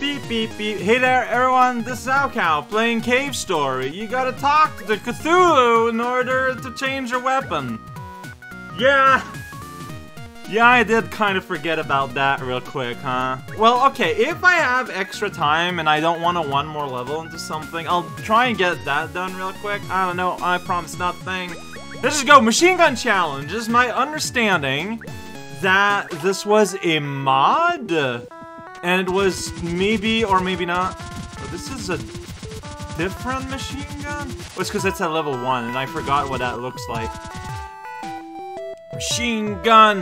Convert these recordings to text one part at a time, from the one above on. Beep, beep, beep. Hey there, everyone. This is raocow playing Cave Story. You gotta talk to Cthulhu in order to change your weapon. Yeah, I did kind of forget about that real quick, huh? Well, okay, if I have extra time and I don't want to one more level into something, I'll try and get that done real quick. I don't know, I promise nothing. Let's just go, Machine Gun Challenge. It's my understanding that this was a mod, and it was maybe or maybe not. Oh, this is a different machine gun? Oh, it's because it's at level 1, and I forgot what that looks like. Machine gun,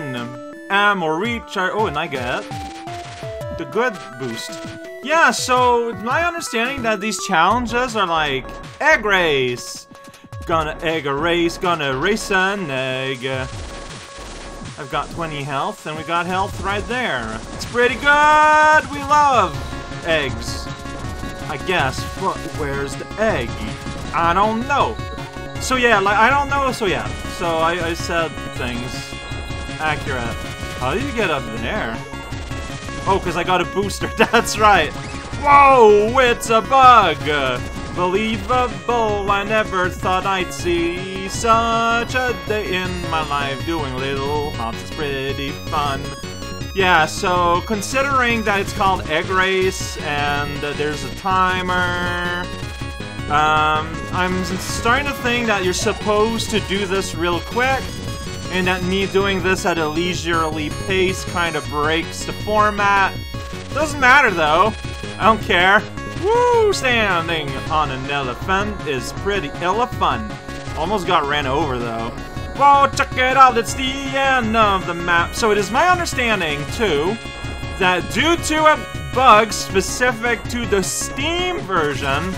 ammo recharge. Oh, and I get the good boost. Yeah, so it's my understanding that these challenges are like Egg Race. Gonna egg a race, gonna race an egg. I've got 20 health, and we got health right there. It's pretty good. We love eggs, I guess. But where's the egg? I don't know. So yeah, like I don't know. So yeah. So I said things accurate. How do you get up there? Oh, because I got a booster. That's right. Whoa, it's a bug. Believable. I never thought I'd see such a day in my life. Doing little hops is pretty fun. Yeah, so considering that it's called Egg Race and there's a timer, I'm starting to think that you're supposed to do this real quick, and that me doing this at a leisurely pace kind of breaks the format. Doesn't matter though, I don't care. Woo! Standing on an elephant is pretty hella fun. Almost got ran over though. Whoa, check it out, it's the end of the map. So it is my understanding too, that due to a bug specific to the Steam version,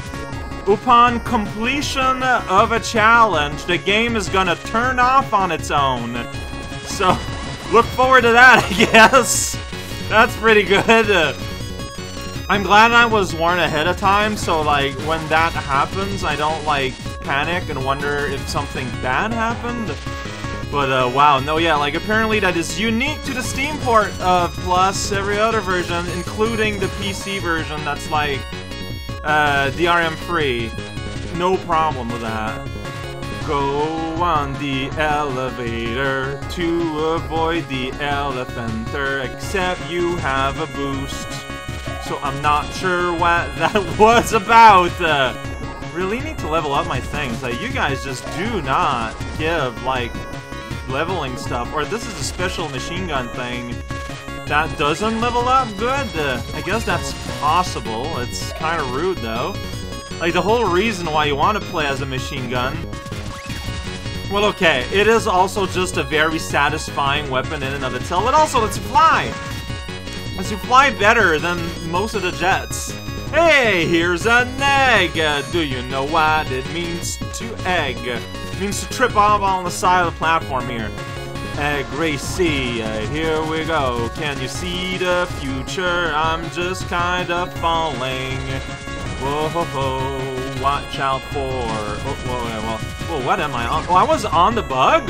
upon completion of a challenge, the game is gonna turn off on its own. So, look forward to that, I guess. That's pretty good. I'm glad I was warned ahead of time, so like, when that happens, I don't like, panic and wonder if something bad happened. But wow, no yeah, like apparently that is unique to the Steam port of Plus every other version, including the PC version that's like, DRM free. No problem with that. Go on the elevator to avoid the elephanter, except you have a boost. So I'm not sure what that was about. Really need to level up my things. Like, you guys just do not give, like, leveling stuff. Or this is a special machine gun thing that doesn't level up good. I guess that's possible. It's kind of rude though. Like the whole reason why you want to play as a machine gun. Well, okay, it is also just a very satisfying weapon in and of itself. It also lets you fly. Lets you fly better than most of the jets. Hey, here's an egg. Do you know what it means to egg? It means to trip off on the side of the platform here. Egg Race, here we go. Can you see the future? I'm just kind of falling. Whoa, ho, ho. Watch out for. Oh, whoa, what am I on? Oh, I was on the bug?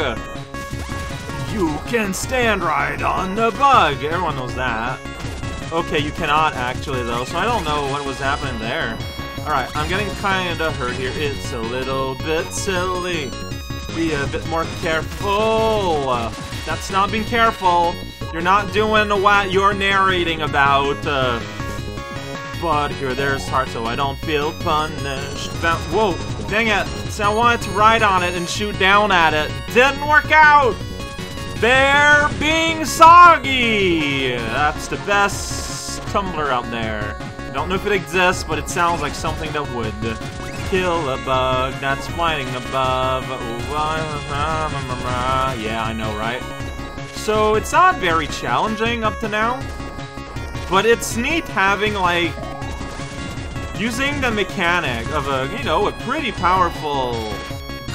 You can stand right on the bug. Everyone knows that. Okay, you cannot actually, though, so I don't know what was happening there. Alright, I'm getting kind of hurt here. It's a little bit silly. Be a bit more careful. That's not being careful. You're not doing what you're narrating about. But here, there's heart, so I don't feel punished. Whoa, dang it. So I wanted to ride on it and shoot down at it. Didn't work out. They're being soggy. That's the best tumbler out there. I don't know if it exists, but it sounds like something that would. Kill a bug that's flying above. Yeah, I know, right? So it's not very challenging up to now, but it's neat having, like, using the mechanic of a, you know, a pretty powerful,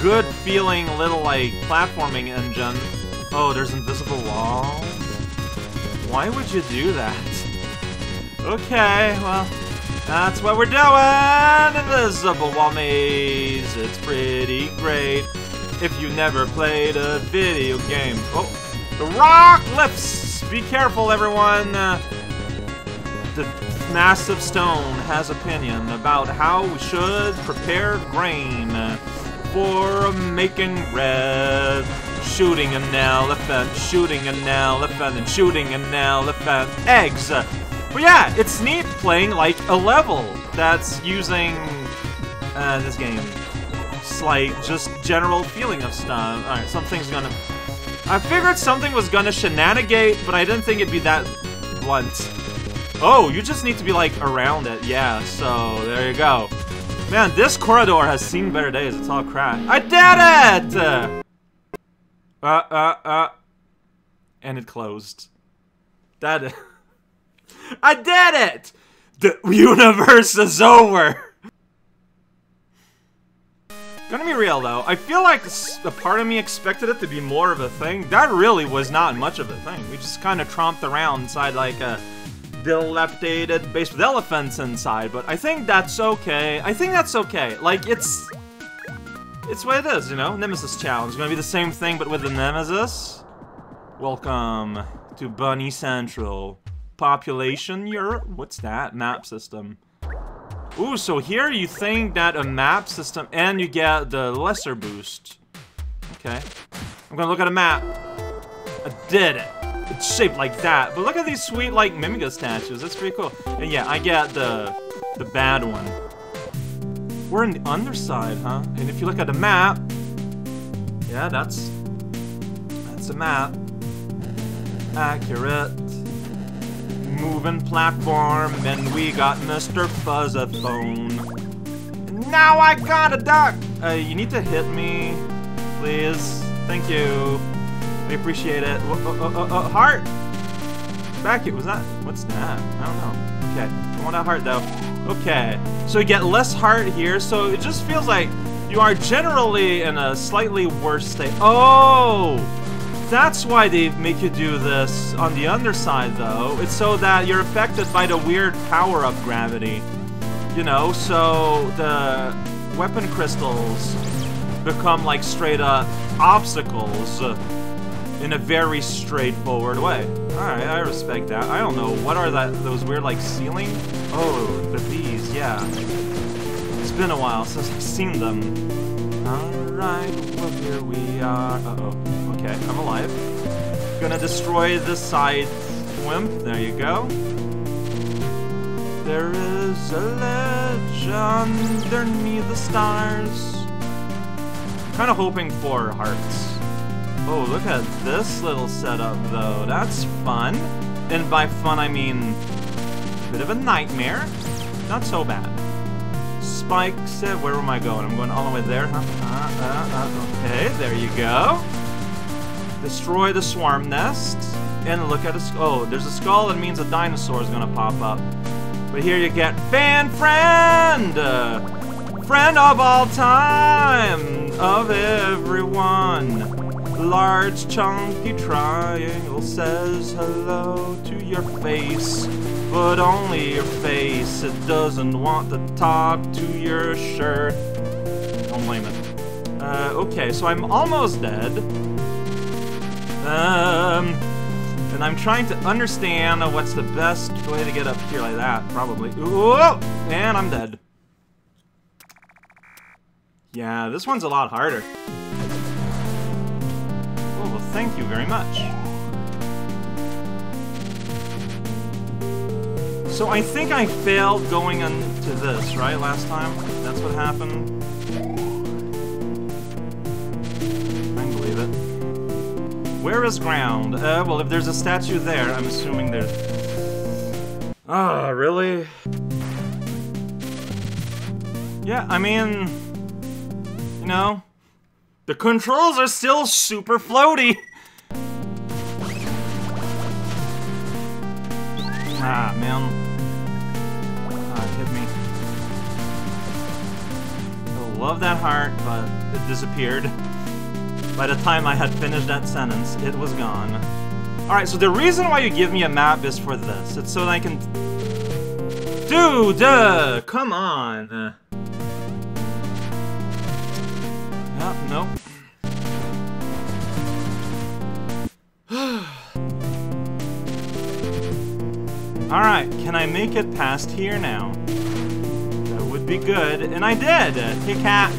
good feeling little, like, platforming engine. Oh, there's invisible walls? Why would you do that? Okay, well, that's what we're doing! Invisible wall maze, it's pretty great. If you never played a video game. Oh, the rock lifts! Be careful, everyone! The Massive Stone has opinion about how we should prepare grain for making bread. Shooting an elephant, shooting an elephant, and shooting an elephant. Eggs! But yeah, it's neat playing, like, a level that's using, this game. Slight, just general feeling of stuff. Alright, something's gonna... I figured something was gonna shenanigate, but I didn't think it'd be that blunt. Oh, you just need to be, like, around it. Yeah, so, there you go. Man, this corridor has seen better days. It's all crap. I did it! And it closed. That... I did it! The universe is over! Gonna be real though, I feel like a part of me expected it to be more of a thing. That really was not much of a thing. We just kind of tromped around inside like a dilapidated base with elephants inside, but I think that's okay. I think that's okay. Like, it's what it is, you know? Nemesis Challenge. Gonna be the same thing, but with the Nemesis. Welcome to Bunny Central. Population, Europe? What's that? Map system. Ooh, so here you think that a map system, and you get the lesser boost. Okay. I'm gonna look at a map. I did it. It's shaped like that. But look at these sweet, like, Mimiga statues. That's pretty cool. And yeah, I get the bad one. We're in the underside, huh? And if you look at the map... Yeah, that's a map. Accurate. Moving platform, and we got Mr. Buzzaphone. Now I got a duck! You need to hit me, please. Thank you. I appreciate it. Heart! Back it, was that? What's that? I don't know. Okay, I want that heart though. Okay, so you get less heart here, so it just feels like you are generally in a slightly worse state. Oh! That's why they make you do this on the underside, though. It's so that you're affected by the weird power of gravity. You know, so the weapon crystals become like straight-up obstacles in a very straightforward way. Alright, I respect that. I don't know. What are those weird, like, ceiling? Oh, they're these, yeah. It's been a while since I've seen them. Alright, well, here we are. Uh-oh. Okay, I'm alive. Gonna destroy the side wimp. There you go. There is a ledge underneath the stars. Kind of hoping for hearts. Oh, look at this little setup, though. That's fun. And by fun, I mean a bit of a nightmare. Not so bad. Spikes. Where am I going? I'm going all the way there. Huh? Okay, there you go. Destroy the swarm nest, and look at a skull. Oh, there's a skull, it means a dinosaur is gonna pop up. But here you get fan friend! Friend of all time! Of everyone! Large chunky triangle says hello to your face. But only your face, it doesn't want to talk to your shirt. Don't blame it. Okay, so I'm almost dead. And I'm trying to understand what's the best way to get up here like that, probably. Ooh, and I'm dead. Yeah, this one's a lot harder. Oh, well, thank you very much. So I think I failed going into this, right, last time? That's what happened. I can believe it. Where is ground? Well, if there's a statue there, I'm assuming there's... Ah, really? Yeah, I mean... You know... The controls are still super floaty! Ah, man. Ah, it hit me. I love that heart, but it disappeared. By the time I had finished that sentence, it was gone. Alright, so the reason why you give me a map is for this. It's so that I can... Dude! Come on! Oh, nope. Alright, can I make it past here now? That would be good, and I did! Hick-hack!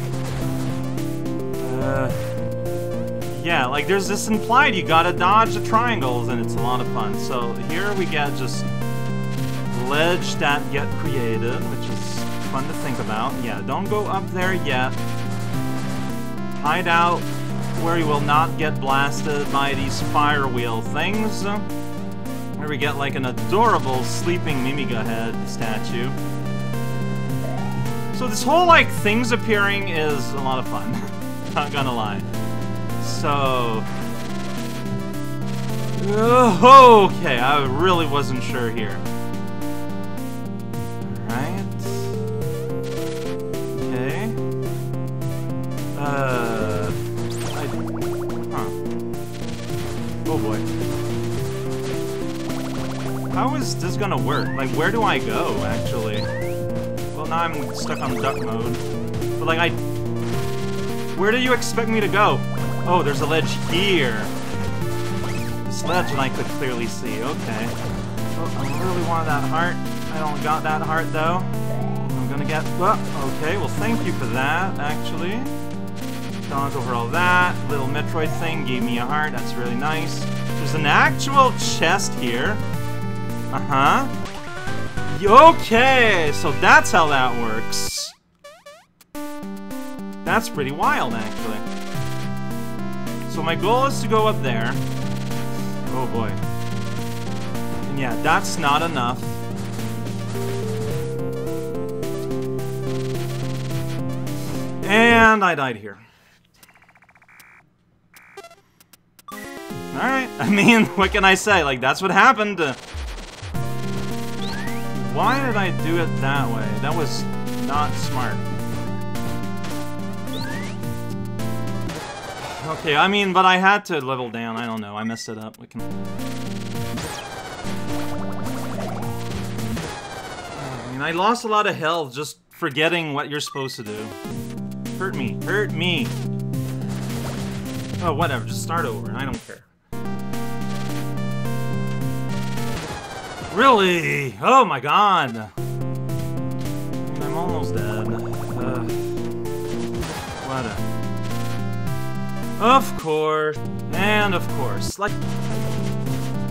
Yeah, like there's this implied you gotta dodge the triangles, and it's a lot of fun. So here we get just ledge that get created, which is fun to think about. Yeah, don't go up there yet. Hide out where you will not get blasted by these fire wheel things. Here we get like an adorable sleeping Mimiga head statue. So this whole like things appearing is a lot of fun. Not gonna lie. So... okay, I really wasn't sure here. Alright. Okay. Oh boy. How is this gonna work? Like, where do I go, actually? Well, now I'm stuck on duck mode. But like, where do you expect me to go? Oh, there's a ledge here. This ledge I could clearly see, okay. Oh, I really want that heart. I don't got that heart, though. I'm gonna get... oh, okay, well, thank you for that, actually. Dodge over all that. Little Metroid thing gave me a heart. That's really nice. There's an actual chest here. Okay, so that's how that works. That's pretty wild, actually. So my goal is to go up there. Oh boy. And yeah, that's not enough. And I died here. Alright, I mean, what can I say? Like, that's what happened. Why did I do it that way? That was not smart. Okay, I mean, but I had to level down. I don't know. I messed it up. We can... I mean, I lost a lot of health just forgetting what you're supposed to do. Hurt me. Hurt me. Oh, whatever. Just start over. I don't care. Really? Oh my god. I'm almost dead. Whatever. Of course, and of course, like,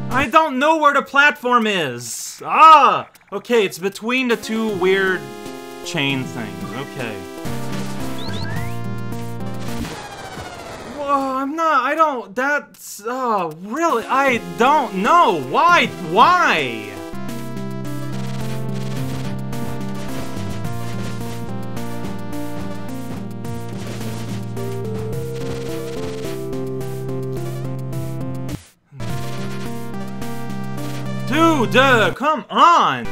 I don't know where the platform is! Ah! Okay, it's between the two weird chain things, okay. Whoa, I'm not, I don't, that's, oh, really, I don't know, why? Dude, come on!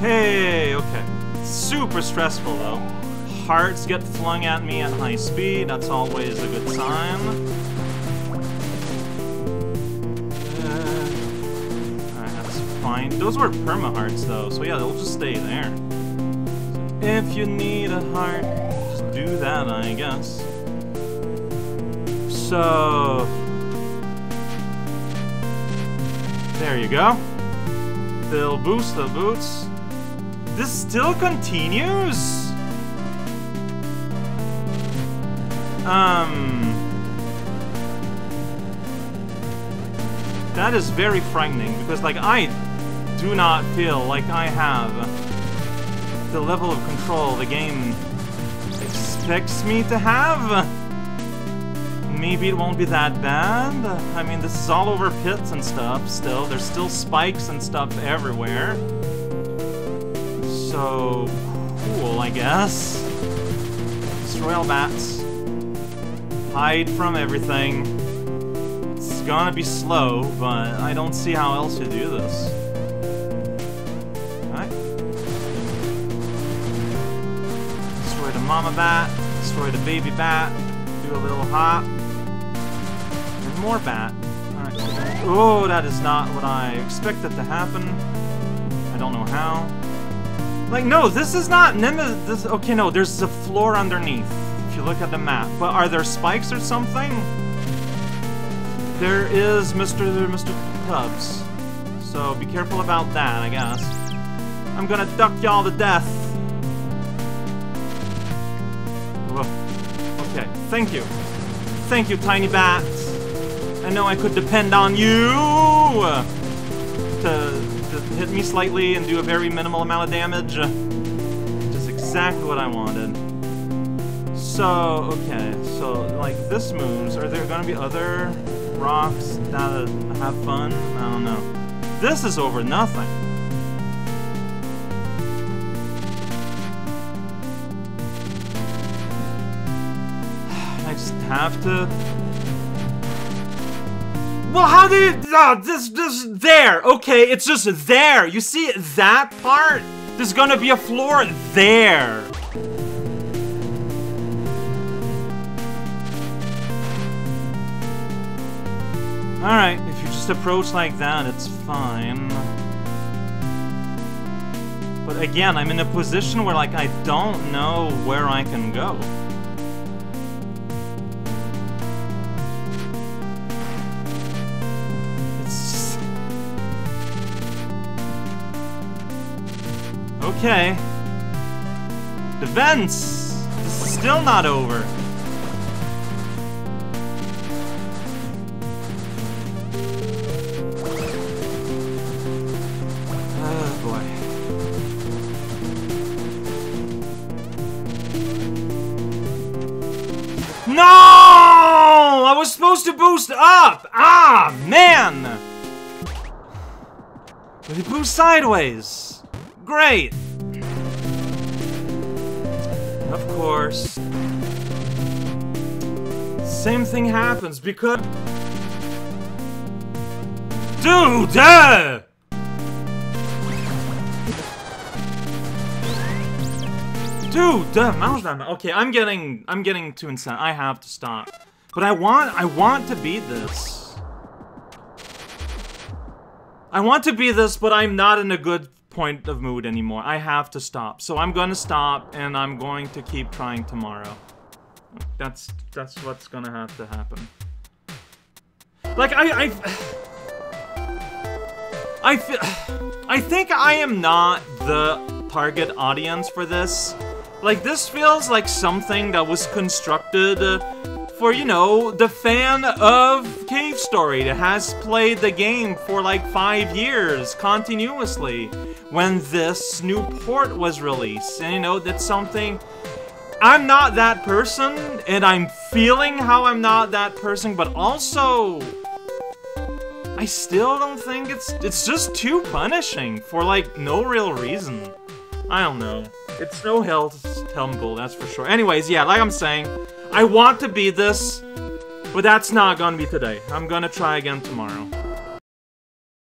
Hey, okay. Super stressful, though. Hearts get flung at me at high speed. That's always a good sign. Alright, that's fine. Those were perma-hearts, though, so yeah, they'll just stay there. If you need a heart, just do that, I guess. So... there you go. They'll boost the boots. This still continues? That is very frightening, because, like, I do not feel like I have... the level of control the game expects me to have. Maybe it won't be that bad. I mean, this is all over pits and stuff still. There's still spikes and stuff everywhere. So cool, I guess. Destroy all bats. Hide from everything. It's gonna be slow, but I don't see how else to do this. Mama bat, destroy the baby bat, do a little hop, and more bat. Alright. Oh, that is not what I expected to happen. I don't know how. Like, no, this is not Nemesis. This, okay, no, there's a floor underneath, if you look at the map. But are there spikes or something? There is Mr. Tubbs. So be careful about that, I guess. I'm gonna duck y'all to death. Whoa. Okay, thank you. Thank you, tiny bats. I know I could depend on you to hit me slightly and do a very minimal amount of damage. Just exactly what I wanted. So, okay, so like this moves. Are there gonna be other rocks that have fun? I don't know. This is over nothing. I just have to. Well, how do you, oh, this, there, okay, it's just there. You see that part? There's gonna be a floor there. All right, if you just approach like that, it's fine. But again, I'm in a position where, like, I don't know where I can go. Okay. The vents! This is still not over. Oh boy. No! I was supposed to boost up! Ah, man! But it boost sideways. Great! Of course. Same thing happens because... Dude! Yeah! Dude! Yeah. Okay, I'm getting too insane. I have to stop. But I want to beat this. I want to beat this, but I'm not in a good point of mood anymore. I have to stop. So I'm gonna stop and I'm going to keep trying tomorrow. That's what's gonna have to happen. Like I think I am not the target audience for this. Like, this feels like something that was constructed for, you know, the fan of Cave Story that has played the game for like 5 years continuously when this new port was released. And you know, that's something... I'm not that person, and I'm feeling how I'm not that person, but also... I still don't think it's just too punishing for like no real reason. I don't know. It's no Hell's Tumble, that's for sure. Anyways, yeah, like I'm saying, I want to beat this, but that's not gonna be today. I'm gonna try again tomorrow.